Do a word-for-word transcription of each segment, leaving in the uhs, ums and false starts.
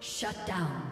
Shut down.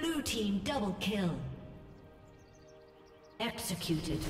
Blue team double kill. Executed.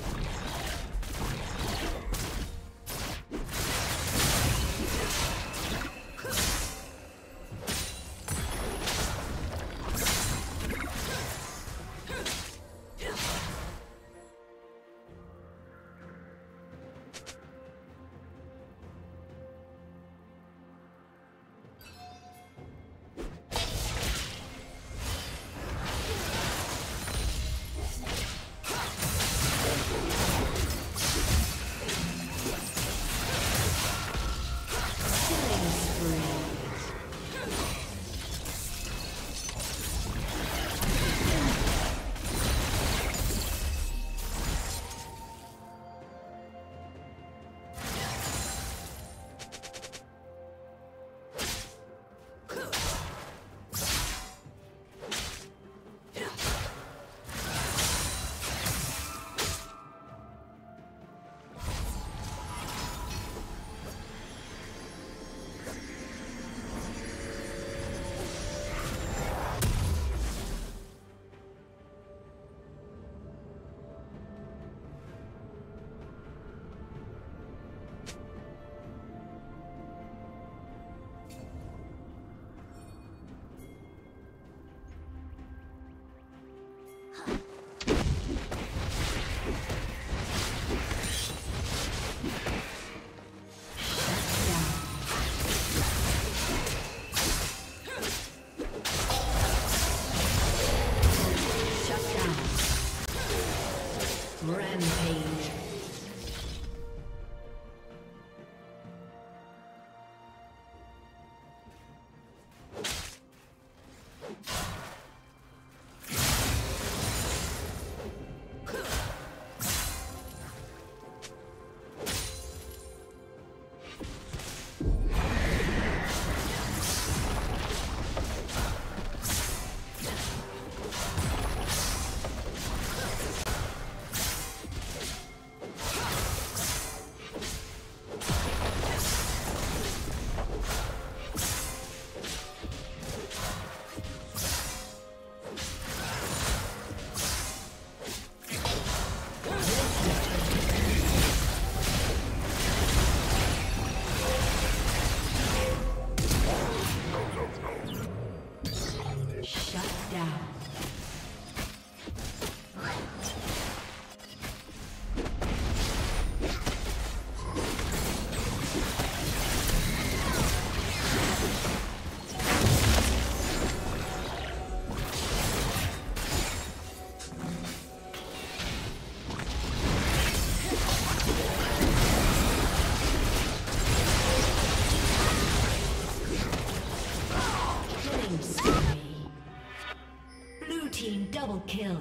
Kill.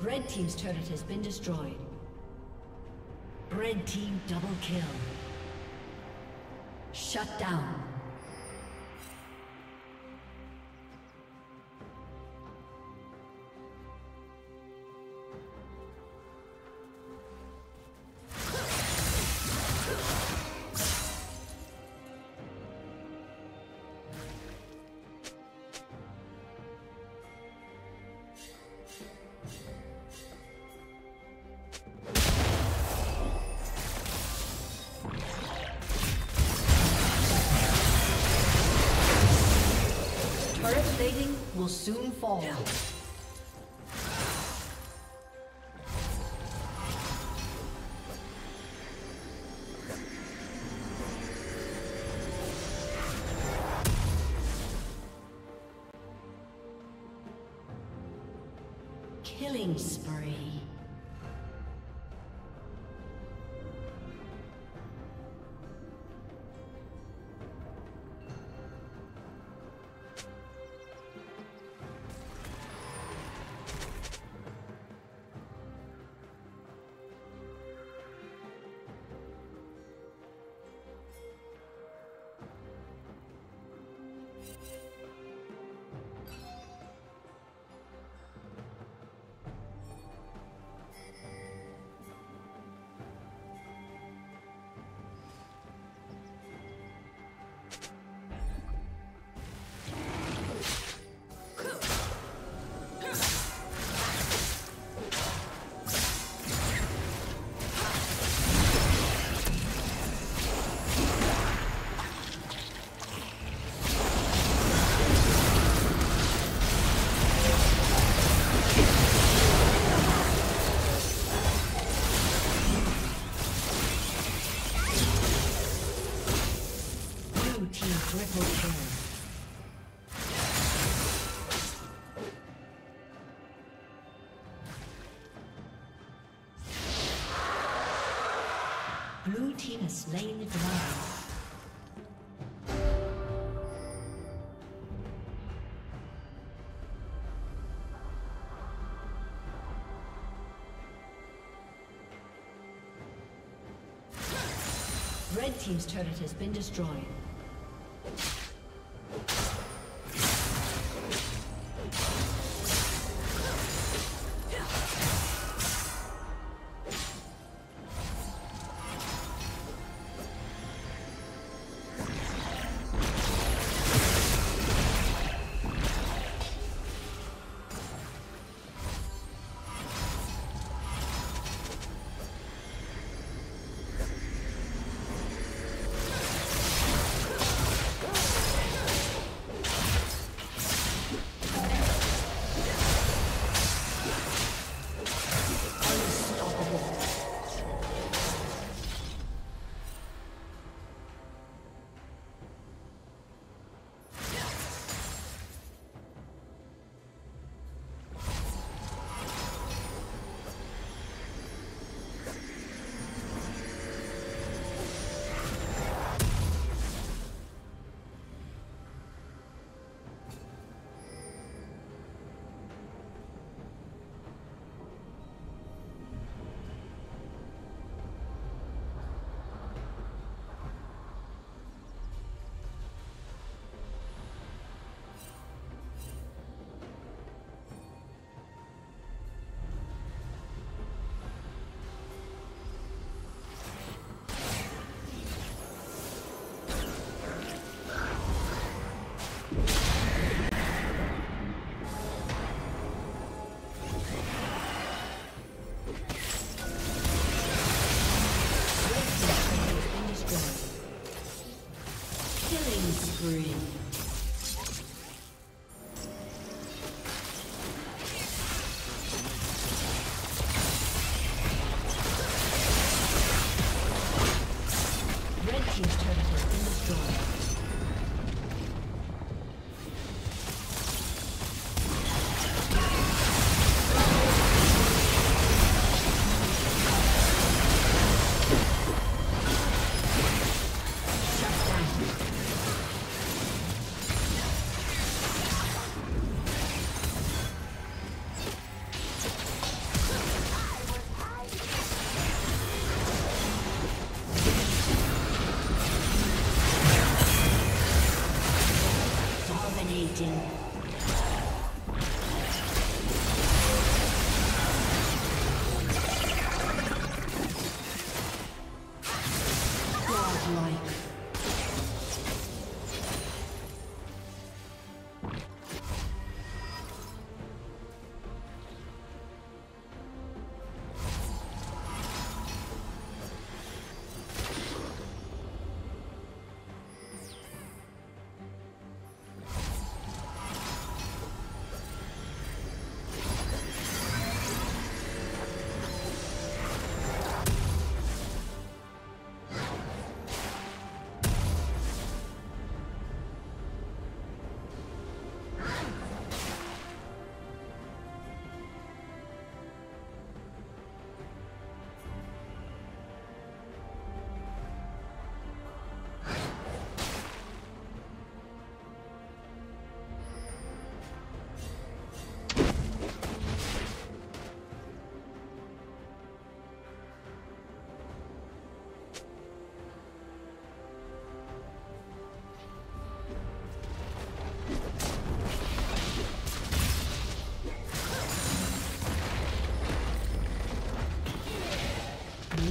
Red team's turret has been destroyed. Red team double kill. Shut down. Will soon fall. Yeah. Killing spree. Triple kill. Blue team has slain the dragon. Red team's turret has been destroyed.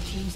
Team's